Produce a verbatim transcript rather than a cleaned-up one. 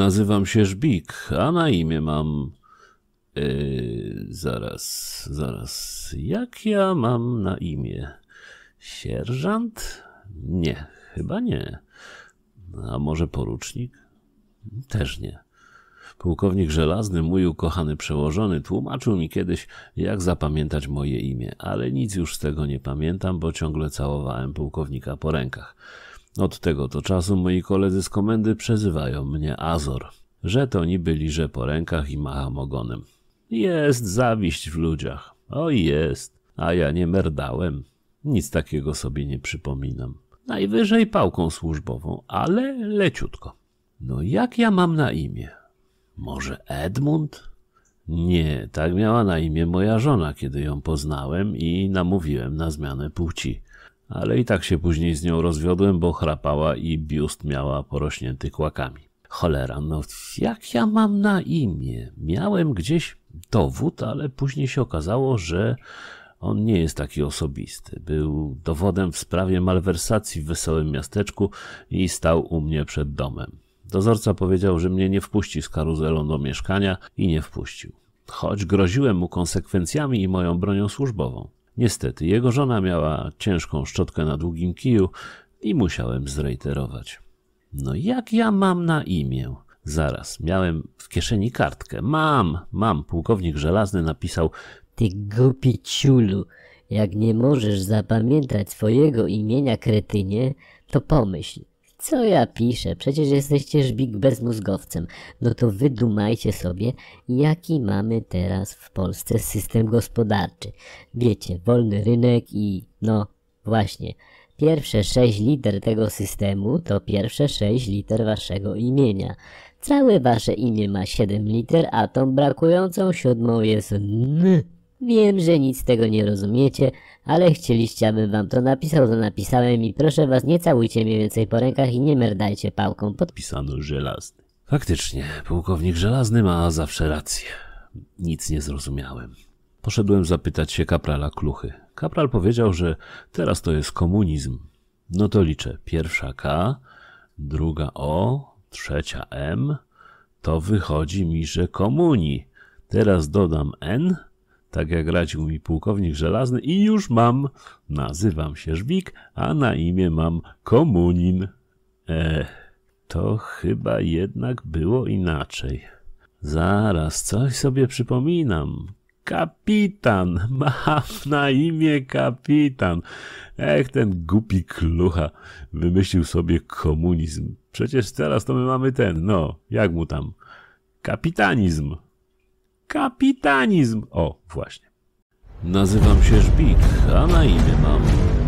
Nazywam się Żbik, a na imię mam... Yy, zaraz, zaraz. Jak ja mam na imię? Sierżant? Nie, chyba nie. A może porucznik? Też nie. Pułkownik Żelazny, mój ukochany przełożony, tłumaczył mi kiedyś, jak zapamiętać moje imię, ale nic już z tego nie pamiętam, bo ciągle całowałem pułkownika po rękach. Od tego to czasu moi koledzy z komendy przezywają mnie Azor, że to niby liże po rękach i macham ogonem. Jest zawiść w ludziach. Oj jest, a ja nie merdałem. Nic takiego sobie nie przypominam. Najwyżej pałką służbową, ale leciutko. No jak ja mam na imię? Może Edmund? Nie, tak miała na imię moja żona, kiedy ją poznałem i namówiłem na zmianę płci. Ale i tak się później z nią rozwiodłem, bo chrapała i biust miała porośnięty kłakami. Cholera, no jak ja mam na imię? Miałem gdzieś dowód, ale później się okazało, że on nie jest taki osobisty. Był dowodem w sprawie malwersacji w Wesołym Miasteczku i stał u mnie przed domem. Dozorca powiedział, że mnie nie wpuści z karuzelą do mieszkania i nie wpuścił. Choć groziłem mu konsekwencjami i moją bronią służbową. Niestety, jego żona miała ciężką szczotkę na długim kiju i musiałem zrejterować. No jak ja mam na imię? Zaraz, miałem w kieszeni kartkę. Mam, mam. Pułkownik Żelazny napisał: Ty głupi ciulu, jak nie możesz zapamiętać swojego imienia, kretynie, to pomyśl. Co ja piszę? Przecież jesteście Żbik bezmózgowcem. No to wydumajcie sobie, jaki mamy teraz w Polsce system gospodarczy. Wiecie, wolny rynek i... no właśnie. Pierwsze sześć liter tego systemu to pierwsze sześć liter waszego imienia. Całe wasze imię ma siedem liter, a tą brakującą siódmą jest N. Wiem, że nic z tego nie rozumiecie, ale chcieliście, abym wam to napisał, to napisałem i proszę was, nie całujcie mnie więcej po rękach i nie merdajcie pałką. Podpisano Żelazny. Faktycznie, pułkownik Żelazny ma zawsze rację. Nic nie zrozumiałem. Poszedłem zapytać się kaprala Kluchy. Kapral powiedział, że teraz to jest komunizm. No to liczę. Pierwsza K, druga O, trzecia M. To wychodzi mi, że komuni. Teraz dodam N, tak jak radził mi pułkownik Żelazny i już mam. Nazywam się Żbik, a na imię mam komunin. Eee, to chyba jednak było inaczej. Zaraz, coś sobie przypominam. Kapitan, mam na imię Kapitan. Ech, ten głupi Klucha wymyślił sobie komunizm. Przecież teraz to my mamy ten, no, jak mu tam, kapitanizm. Kapitanizm! O, właśnie. Nazywam się Żbik, a na imię mam...